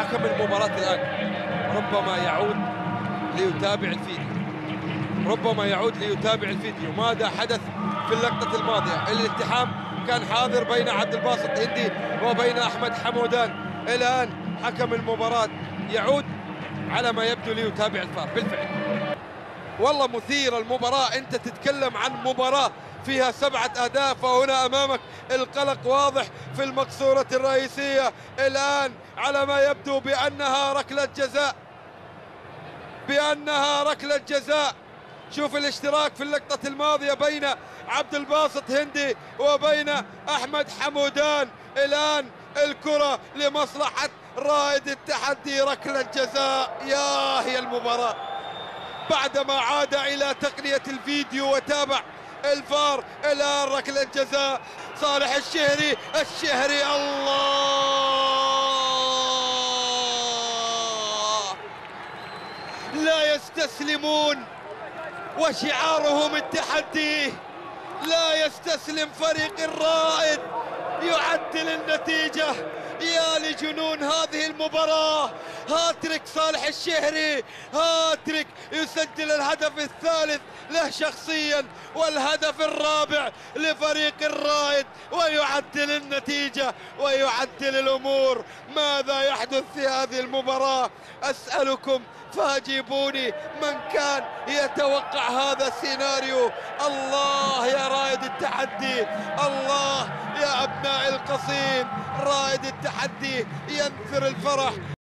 حكم المباراة الآن ربما يعود ليتابع الفيديو، ماذا حدث في اللقطة الماضية. الالتحام كان حاضر بين عبد الباسط هندي وبين أحمد حمودان. الآن حكم المباراة يعود على ما يبدو ليتابع الفار. بالفعل والله مثير المباراة، أنت تتكلم عن مباراة فيها 7 أهداف، فهنا أمامك القلق واضح في المقصورة الرئيسية. الآن على ما يبدو بأنها ركلة جزاء، شوف الاشتراك في اللقطة الماضية بين عبد الباسط هندي وبين أحمد حمودان. الآن الكرة لمصلحة رائد التحدي، ركلة جزاء. يا هي المباراة بعدما عاد إلى تقنية الفيديو وتابع الفار. الآن ركلة جزاء، صالح الشهري. الله، لا يستسلمون، وشعارهم التحدي لا يستسلم. فريق الرائد يعدل النتيجة. يا لجنون هذه المباراة، هاتريك صالح الشهري، هاتريك، يسجل الهدف الثالث له شخصيا والهدف الرابع لفريق الرائد، ويعدل النتيجة ويعدل الأمور. ماذا يحدث في هذه المباراة؟ أسألكم فاجيبوني من كان يتوقع هذا السيناريو. الله يا رائد التحدي، الله يا أبناء القصيم. رائد التحدي ينثر الفرح.